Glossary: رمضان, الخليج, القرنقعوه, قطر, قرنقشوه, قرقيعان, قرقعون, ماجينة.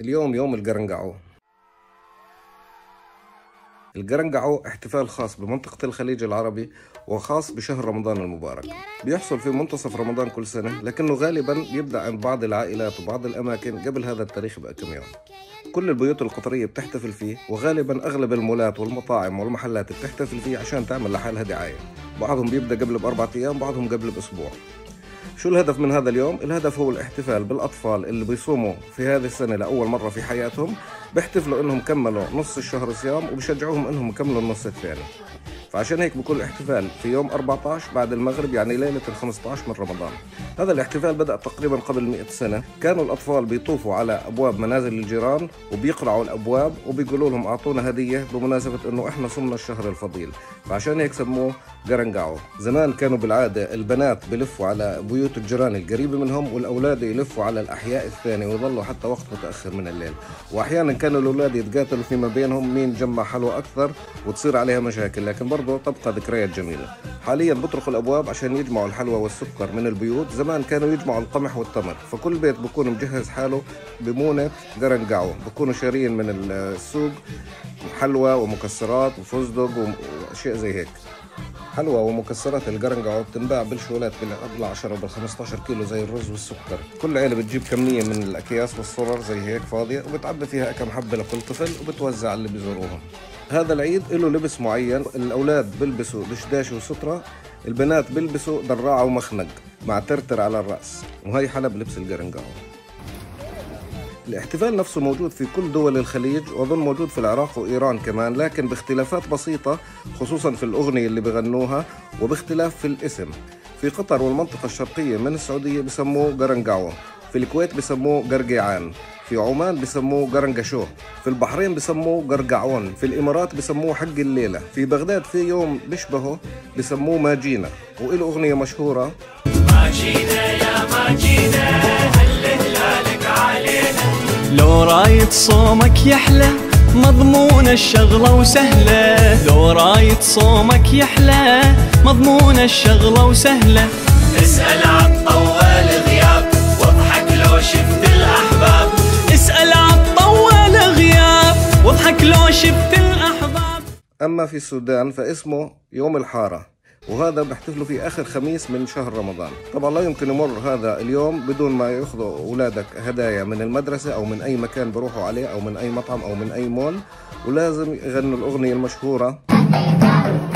اليوم يوم القرنقعوه. القرنقعوه احتفال خاص بمنطقة الخليج العربي وخاص بشهر رمضان المبارك، بيحصل في منتصف رمضان كل سنة، لكنه غالبا بيبدأ عند بعض العائلات وبعض الأماكن قبل هذا التاريخ بكم يوم. كل البيوت القطرية بتحتفل فيه، وغالبا أغلب المولات والمطاعم والمحلات بتحتفل فيه عشان تعمل لحالها دعاية. بعضهم بيبدأ قبل بأربعة أيام، بعضهم قبل بأسبوع. شو الهدف من هذا اليوم؟ الهدف هو الاحتفال بالأطفال اللي بيصوموا في هذه السنة لأول مرة في حياتهم، بيحتفلوا إنهم كملوا نص الشهر صيام وبشجعوهم إنهم يكملوا النص الثاني. فعشان هيك بكون الاحتفال في يوم 14 بعد المغرب، يعني ليلة ال 15 من رمضان. هذا الاحتفال بدأ تقريبا قبل 100 سنة، كانوا الأطفال بيطوفوا على أبواب منازل الجيران وبيقرعوا الأبواب وبيقولوا لهم أعطونا هدية بمناسبة إنه إحنا صمنا الشهر الفضيل، فعشان هيك سموه قرنقعوه. زمان كانوا بالعادة البنات بلفوا على بيوت الجيران القريبة منهم، والأولاد يلفوا على الأحياء الثانية ويظلوا حتى وقت متأخر من الليل، وأحيانا كانوا الأولاد يتقاتلوا فيما بينهم مين جمع حلوى أكثر وتصير عليها مشاكل، لكن برضه تبقى ذكريات جميلة. حاليا بطرقوا الأبواب عشان يجمعوا الحلوى والسكر من البيوت، زمان كانوا يجمعوا القمح والتمر، فكل بيت بكون مجهز حاله بمونة قرنقعوه، بكونوا شارين من السوق حلوى ومكسرات وفستق وأشياء زي هيك. حلوى ومكسرات القرنقعوه بتنباع بالشولات بال 10 وبال 15 كيلو زي الرز والسكر، كل عيلة بتجيب كمية من الأكياس والصرر زي هيك فاضية وبتعبي فيها كم حبة لكل طفل وبتوزع اللي بيزوروهم. هذا العيد له لبس معين، الأولاد بلبسوا دشداش وسترة، البنات بلبسوا دراعة ومخنق مع ترتر على الرأس، وهي حلب لبس القرنقعوه. الاحتفال نفسه موجود في كل دول الخليج، وأظن موجود في العراق وإيران كمان، لكن باختلافات بسيطة، خصوصا في الأغنية اللي بغنوها وباختلاف في الاسم. في قطر والمنطقة الشرقية من السعودية بسموه قرنقعوه، في الكويت بسموه قرقيعان، في عمان بسموه قرنقشوه، في البحرين بسموه قرقعون، في الإمارات بسموه حق الليلة، في بغداد في يوم بشبهه بسموه ماجينة، وإله أغنية مشهورة ماجينة يا ماجينة هل هلالك علينا، لو رايت صومك يحلى مضمون الشغلة وسهلة، لو رايت صومك يحلى مضمون الشغلة وسهلة، اسأل عن طوال غياب واضحك لو شفت الأحباب، اسأل عن طوال غياب واضحك لو شفت الأحباب. أما في السودان فاسمه يوم الحارة، وهذا بيحتفلوا فيه آخر خميس من شهر رمضان. طبعا لا يمكن يمر هذا اليوم بدون ما يأخذوا أولادك هدايا من المدرسة أو من أي مكان بروحوا عليه أو من أي مطعم أو من أي مول، ولازم يغنوا الأغنية المشهورة